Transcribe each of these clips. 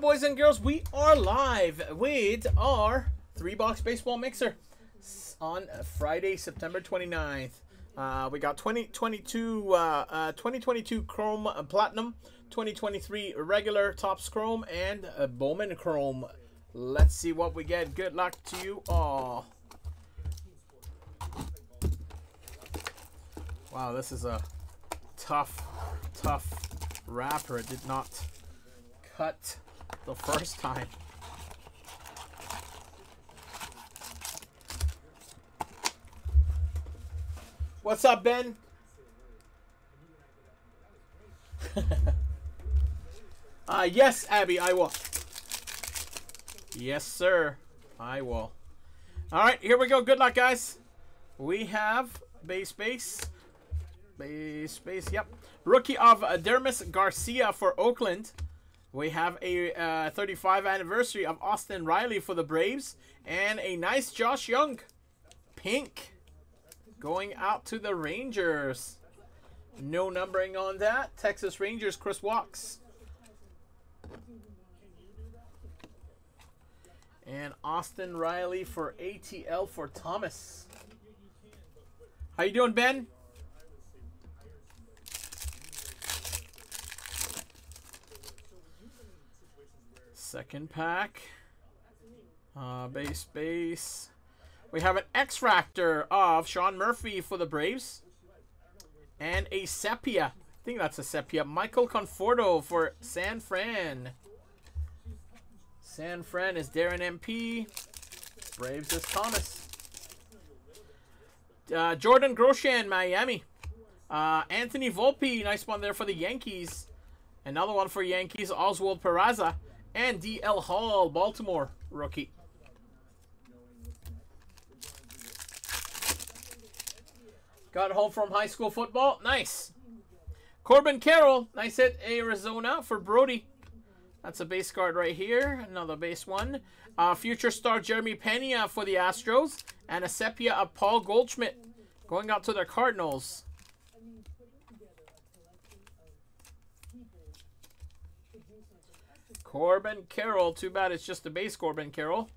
up, boys and girls? We are live with our 3-box baseball mixer on Friday, September 29th. We got 2022 Chrome Platinum, 2023 regular Topps Chrome, and Bowman Chrome. Let's see what we get. Good luck to you all. Wow, this is a tough wrapper. It did not cut the first time. What's up, Ben? Yes, Abby, I will. Yes, sir, I will. All right, here we go. Good luck, guys. We have base, yep. Rookie of Dermis Garcia for Oakland. We have a 35th anniversary of Austin Riley for the Braves. And a nice Josh Young. Pink. Going out to the Rangers. No numbering on that. Texas Rangers, Chris Walks. And Austin Riley for ATL for Thomas. How you doing, Ben? Second pack. Base. We have an X-Ractor of Sean Murphy for the Braves. And a Sepia. I think that's a Sepia. Michael Conforto for San Fran. San Fran is Darren MP. Braves is Thomas. Jordan Groshan, Miami. Anthony Volpe. Nice one there for the Yankees. Another one for Yankees. Oswald Peraza. And D.L. Hall, Baltimore rookie. Got home from high school football. Nice. Corbin Carroll. Nice hit, Arizona, for Brody. That's a base card right here. Another base one. Future star Jeremy Pena for the Astros. And a sepia of Paul Goldschmidt going out to the Cardinals. Corbin Carroll. Too bad it's just the base Corbin Carroll.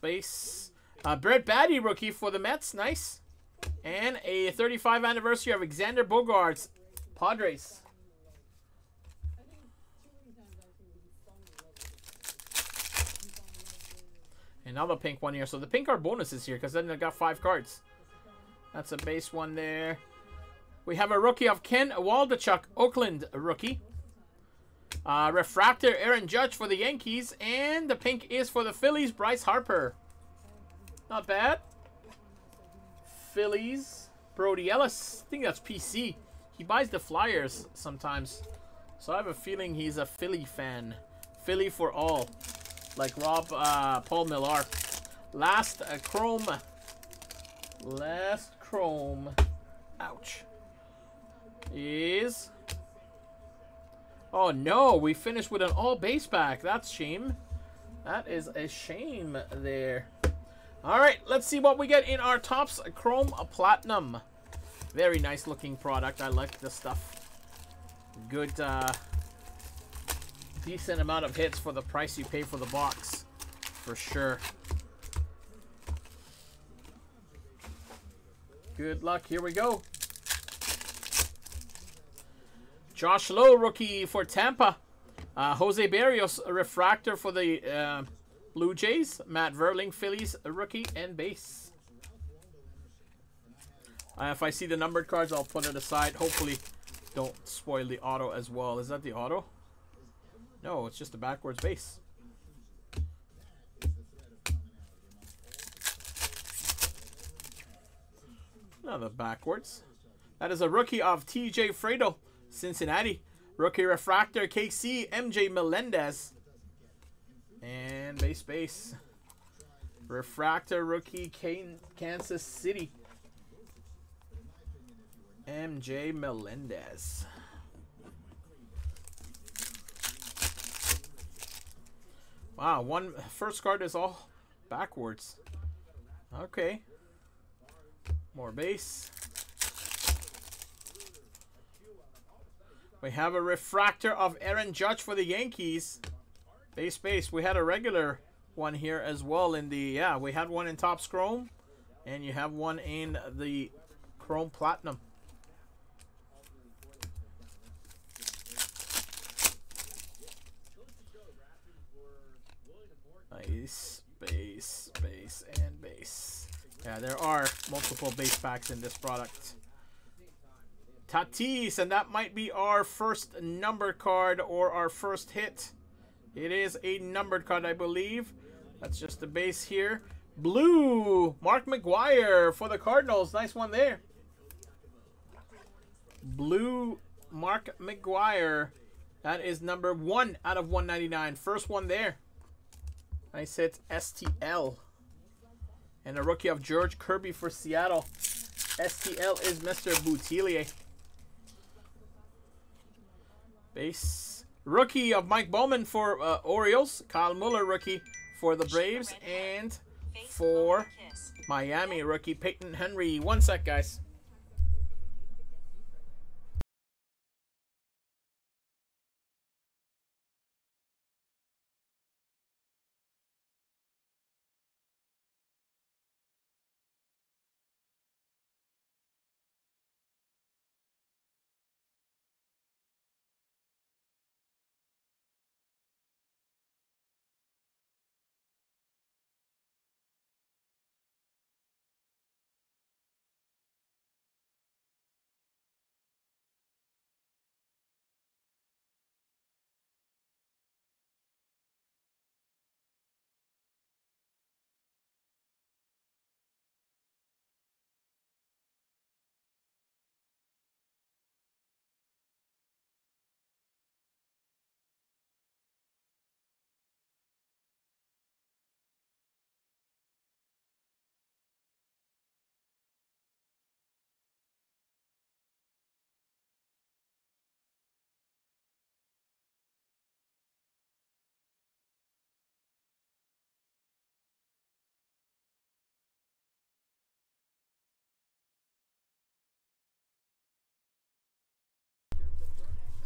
Base. Brett Baty, rookie for the Mets. Nice. And a 35th anniversary of Xander Bogarts, Padres. Another pink one here. So the pink are bonuses here because then I got 5 cards. That's a base one there. We have a rookie of Ken Waldichuk, Oakland rookie. Refractor Aaron Judge for the Yankees. And the pink is for the Phillies, Bryce Harper. Not bad. Phillies, Brody Ellis. I think that's PC. He buys the Flyers sometimes. So I have a feeling he's a Philly fan. Philly for all. Like Paul Millar. Last Chrome. Last Chrome, ouch, is, oh no, we finished with an all base pack. That's shame. That is a shame there. All right, let's see what we get in our Topps Chrome Platinum. Very nice looking product. I like this stuff. Good, decent amount of hits for the price you pay for the box, for sure. Good luck. Here we go. Josh Lowe, rookie for Tampa. Jose Berrios, refractor for the Blue Jays. Matt Verling, Phillies, rookie and base. If I see the numbered cards, I'll put it aside. Hopefully, don't spoil the auto as well. Is that the auto? No, it's just a backwards base. Another backwards. That is a rookie of TJ Fredo, Cincinnati. Rookie refractor KC, M.J. Melendez. And base. Refractor rookie Kansas City, M.J. Melendez. Wow, first card is all backwards. Okay. More base. We have a refractor of Aaron Judge for the Yankees. Base base. We had a regular one here as well in the, yeah, we had one in Topps Chrome, and you have one in the Chrome Platinum. Nice. Base, base, and base. Yeah, there are multiple base packs in this product. Tatis, and that might be our first numbered card or our first hit. It is a numbered card, I believe. That's just the base here. Blue, Mark McGwire for the Cardinals. Nice one there. Blue, Mark McGwire. That is number 1/199. First one there. Nice hit, STL. And a rookie of George Kirby for Seattle. STL is Mr. Boutillier. Base. Rookie of Mike Bowman for Orioles. Kyle Muller, rookie for the Braves. And for Miami, rookie Peyton Henry. 1 sec, guys.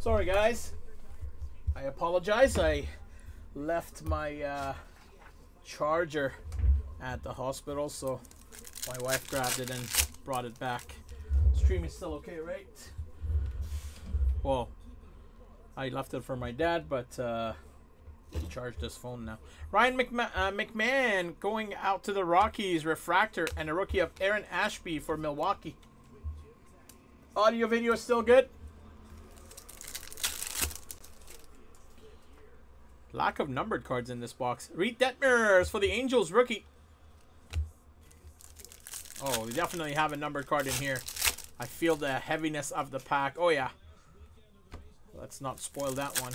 Sorry guys, I apologize. I left my charger at the hospital, so my wife grabbed it and brought it back. Stream is still okay, right? Well, I left it for my dad, but he charged his phone now. Ryan McMahon going out to the Rockies, refractor, and a rookie of Aaron Ashby for Milwaukee. Audio video is still good. Lack of numbered cards in this box. Reed Detmers for the Angels, rookie. Oh, we definitely have a numbered card in here. I feel the heaviness of the pack. Oh, yeah. Let's not spoil that one.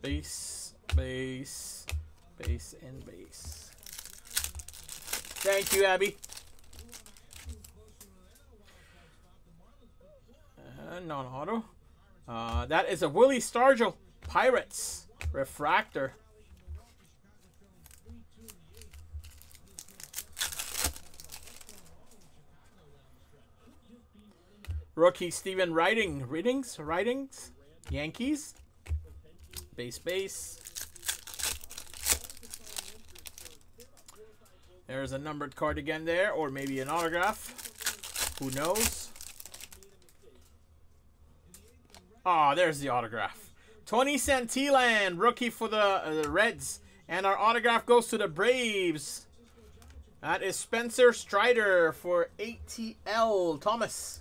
Base, base, base, and base. Thank you, Abby. Non-auto. That is a Willie Stargell, Pirates, refractor. Rookie Steven Riding. Ridings, Yankees. Base. There's a numbered card again there, or maybe an autograph. Who knows? Ah, oh, there's the autograph. Tony Santillan, rookie for the Reds. And our autograph goes to the Braves. That is Spencer Strider for ATL Thomas.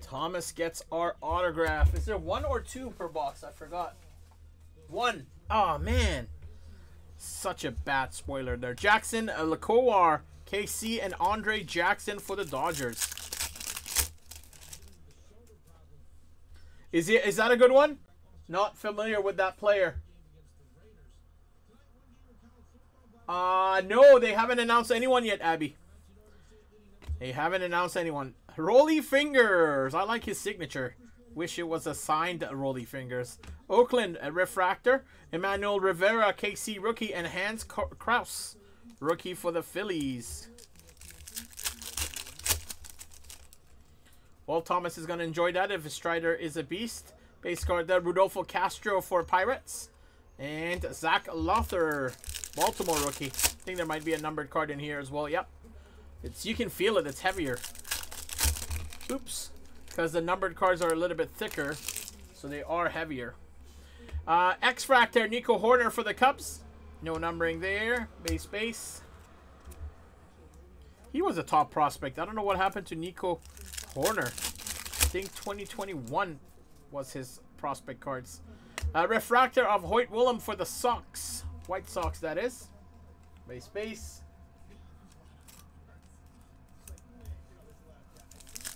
Thomas gets our autograph. Is there one or two per box? I forgot. One. Oh, man. Such a bad spoiler there. Jackson Lacowar. KC and Andre Jackson for the Dodgers. Is that a good one? Not familiar with that player. No, they haven't announced anyone yet, Abby. Rolly Fingers. I like his signature. Wish it was assigned, Rolly Fingers. Oakland, Refractor. Emmanuel Rivera, KC rookie. And Hans Kraus, rookie for the Phillies. Walt Thomas is going to enjoy that if Strider is a beast. Base card there, Rudolfo Castro for Pirates. And Zach Lowther, Baltimore rookie. I think there might be a numbered card in here as well. Yep. It's, you can feel it. It's heavier. Oops. Because the numbered cards are a little bit thicker. So they are heavier. X-Fractor, Nico Hoerner for the Cubs. No numbering there. Base. He was a top prospect. I don't know what happened to Nico Hoerner. I think 2021 was his prospect cards. Refractor of Hoyt Willem for the Sox. White Sox, that is. Base.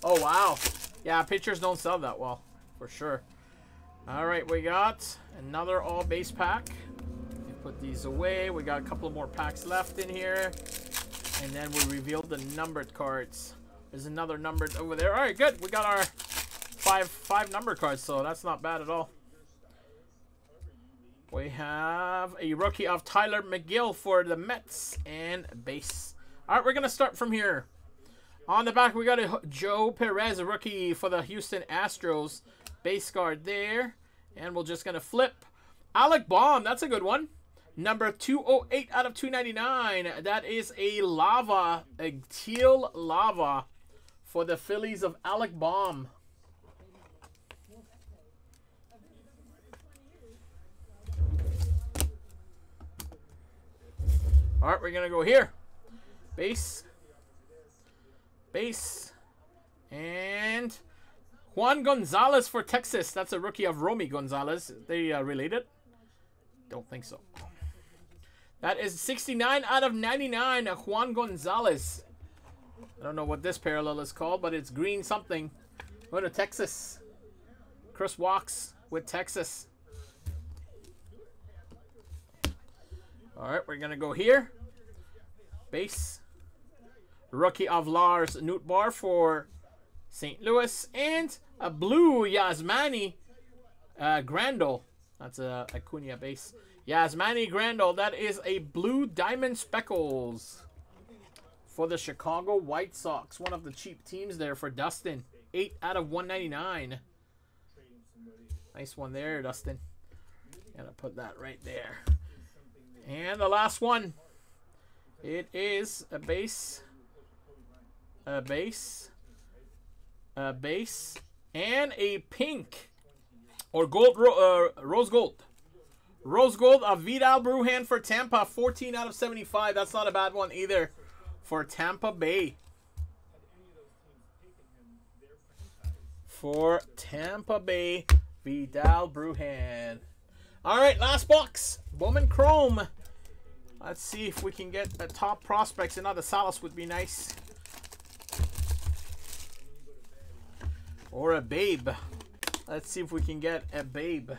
Oh, wow. Yeah, pitchers don't sell that well, for sure. All right, we got another all-base pack. Put these away. We got a couple more packs left in here. And then we reveal the numbered cards. There's another numbered over there. All right, good. We got our five number cards, so that's not bad at all. We have a rookie of Tyler McGill for the Mets and base. All right, we're going to start from here. On the back, we got a Joe Perez rookie for the Houston Astros. Base card there. And we're just going to flip. Alec Baum, that's a good one. Number 208 out of 299. That is a lava, a teal lava for the Phillies of Alec Baum. All right, we're going to go here. Base. And Juan Gonzalez for Texas. That's a rookie of Romy Gonzalez. They are related? Don't think so. That is 69 out of 99, Juan Gonzalez. I don't know what this parallel is called, but it's green something. Go to Texas. Chris Walks with Texas. All right, we're going to go here. Base. Rookie of Lars Nootbaar for St. Louis. And a blue Yasmani Grandal. That's a Acuna base. Yasmani Grandal. That is a blue diamond speckles for the Chicago White Sox. One of the cheap teams there for Dustin. 8 out of 199. Nice one there, Dustin. Gotta put that right there. And the last one. It is a base. A base. A base. And a pink. Or gold. Rose gold. Rose gold of Vidal Brujan for Tampa. 14 out of 75. That's not a bad one either for Tampa Bay. For Tampa Bay. Vidal Brujan. All right, last box. Bowman Chrome. Let's see if we can get the top prospects. Another Salas would be nice. Or a Babe. Let's see if we can get a Babe.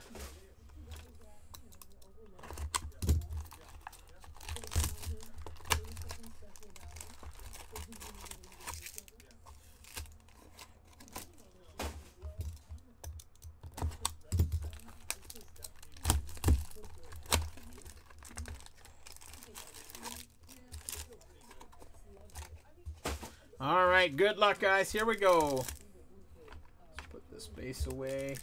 Alright, good luck, guys. Here we go. Let's put this base away.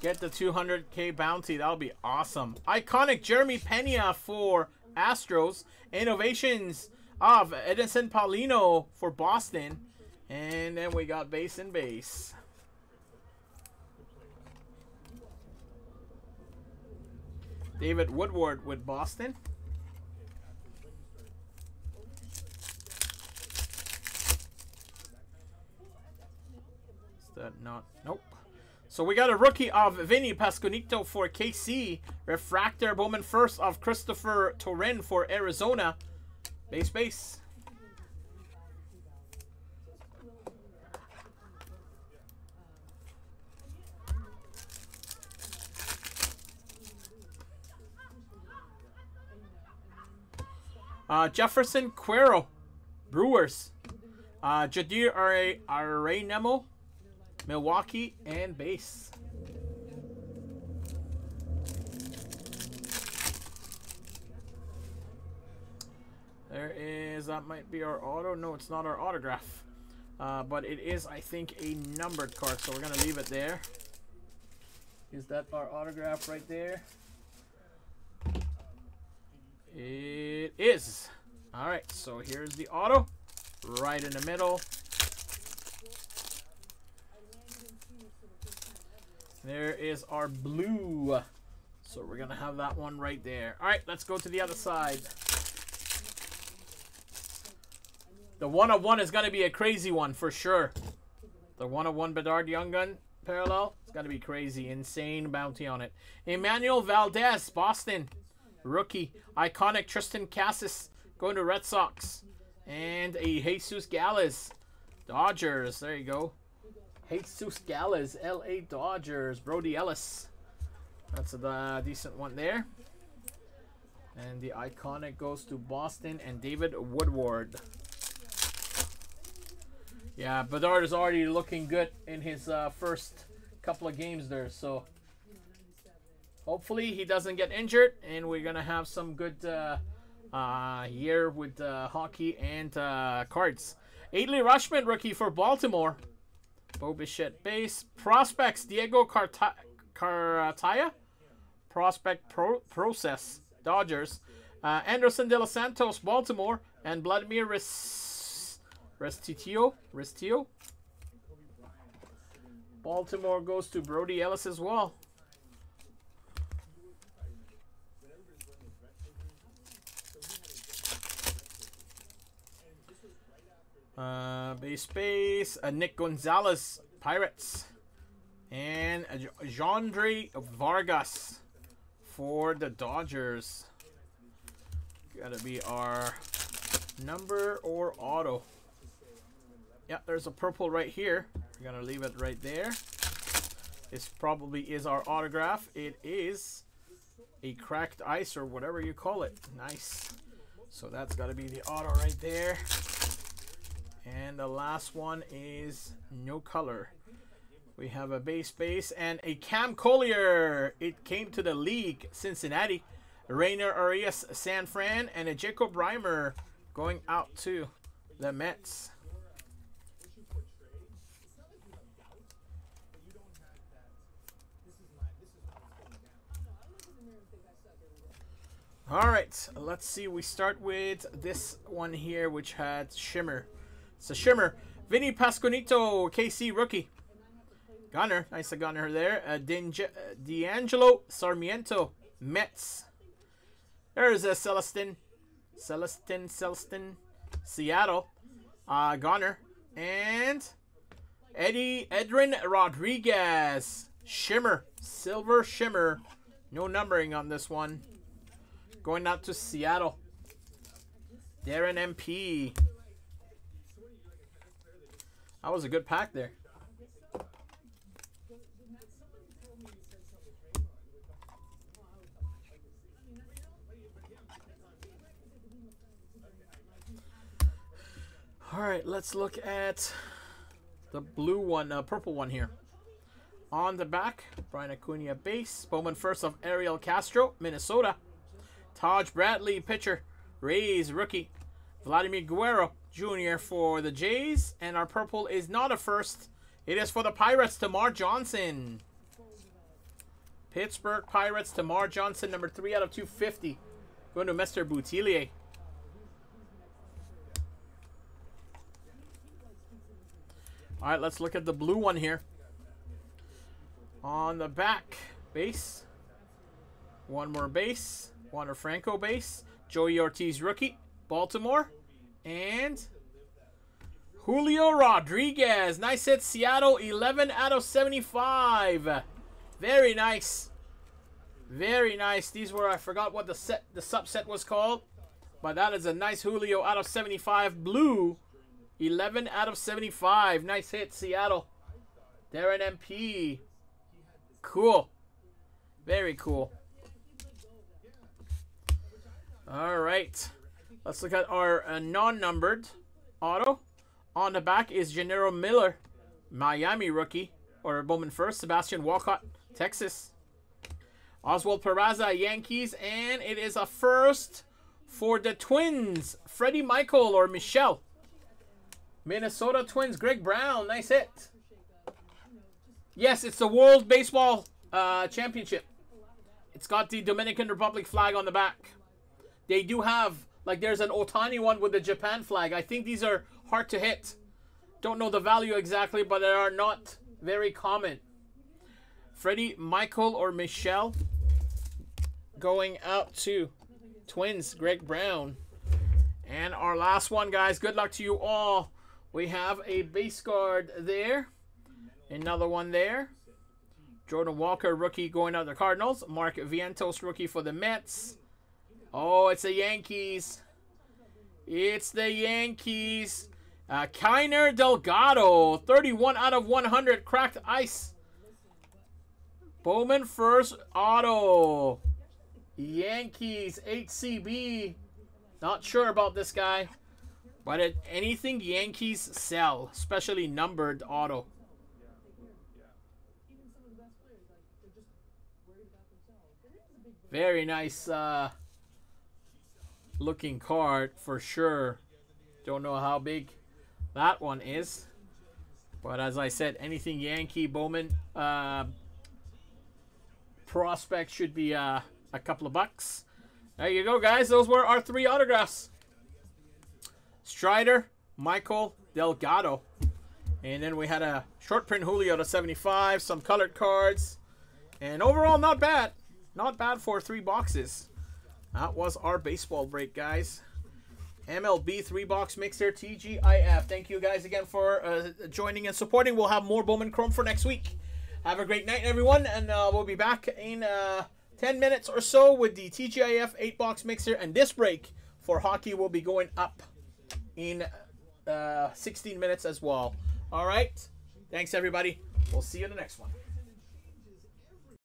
Get the 200K bounty. That'll be awesome. Iconic Jeremy Pena for Astros. Innovations of Edinson Paulino for Boston. And then we got base and base. David Woodward with Boston. Nope. So we got a rookie of Vinny Pasconito for KC. Refractor Bowman first of Christopher Torren for Arizona. Base. Jefferson Cuero, Brewers. Jadir Arenamo. Milwaukee and base. There is, that might be our auto. No, it's not our autograph. But it is, I think, a numbered card, so we're going to leave it there. Is that our autograph right there? It is. All right, so here's the auto. Right in the middle. There is our blue. So we're going to have that one right there. All right, let's go to the other side. The 1/1 is going to be a crazy one for sure. The 1/1 Bedard Young Gun parallel. It's going to be crazy. Insane bounty on it. Emmanuel Valdez, Boston. Rookie. Iconic Tristan Cassis going to Red Sox. And a Jesus Gallas, Dodgers. There you go. Jesus Gallas, L.A. Dodgers. Brody Ellis. That's a decent one there. And the iconic goes to Boston and David Woodward. Yeah, Bedard is already looking good in his first couple of games there. So hopefully he doesn't get injured, and we're going to have some good year with hockey and cards. Adley Rushman, rookie for Baltimore. Bo Bichette base. Prospects, Diego Cartaya. Prospect process, Dodgers. Anderson De Los Santos, Baltimore. And Vladimir Restitio. Baltimore goes to Brody Ellis as well. Nick Gonzalez, Pirates. And Jandrey Vargas for the Dodgers. Gotta be our number or auto. Yeah, there's a purple right here. We're gonna leave it right there. This probably is our autograph. It is a cracked ice or whatever you call it. Nice. So that's gotta be the auto right there. And the last one is no color. We have a base and a Cam Collier. It came to the league, Cincinnati. Rainer Arias, San Fran, and a Jacob Reimer going out to the Mets. All right, let's see. We start with this one here, which had Shimmer. It's a Shimmer. Vinny Pasconito, KC rookie. Gunner. Nice to Gunner there. D'Angelo Sarmiento, Mets. There's a Celestin, Seattle. Gunner. And Edwin Rodriguez. Shimmer. Silver Shimmer. No numbering on this one. Going out to Seattle. Darren MP. That was a good pack there. All right, let's look at the blue one, purple one here. On the back, Brian Acuna base. Bowman first of Ariel Castro, Minnesota. Taj Bradley, pitcher. Rays, rookie. Vladimir Guerrero Jr. for the Jays, and our purple is not a first. It is for the Pirates, Tamar Johnson. Pittsburgh Pirates, Tamar Johnson, number 3/250. Going to Mr. Boutillier. All right, let's look at the blue one here. On the back, base. One more base. Wander Franco base. Joey Ortiz, rookie. Baltimore. And Julio Rodriguez. Nice hit, Seattle. 11/75. Very nice. Very nice. These were, I forgot what the subset was called. But that is a nice Julio out of 75. Blue. 11/75. Nice hit, Seattle. Darren MP. Cool. Very cool. All right. Let's look at our non-numbered auto. On the back is Janero Miller, Miami rookie. or Bowman first. Sebastian Walcott, Texas. Oswald Peraza, Yankees. And it is a first for the Twins. Freddie Michael or Michelle. Minnesota Twins, Greg Brown. Nice hit. Yes, it's the World Baseball Championship. It's got the Dominican Republic flag on the back. They do have, like, there's an Ohtani one with the Japan flag. I think these are hard to hit. Don't know the value exactly, but they are not very common. Freddie, Michael, or Michelle going out to Twins, Greg Brown. And our last one, guys. Good luck to you all. We have a base guard there. Another one there. Jordan Walker, rookie, going out to the Cardinals. Mark Vientos, rookie for the Mets. Oh, it's the Yankees. It's the Yankees. Keiner Delgado, 31 out of 100. Cracked ice. Bowman first auto. Yankees, HCB. Not sure about this guy. But anything Yankees sell, especially numbered auto. Very nice looking card for sure. Don't know how big that one is. But as I said, anything Yankee Bowman prospect should be a couple of bucks. There you go, guys. Those were our three autographs. Strider, Michael, Delgado. And then we had a short print Julio to 75, some colored cards. And overall, not bad. Not bad for three boxes. That was our baseball break, guys. MLB three-box mixer, TGIF. Thank you guys again for joining and supporting. We'll have more Bowman Chrome for next week. Have a great night, everyone. And we'll be back in 10 minutes or so with the TGIF 8-box mixer. And this break for hockey will be going up in 16 minutes as well. All right. Thanks, everybody. We'll see you in the next one.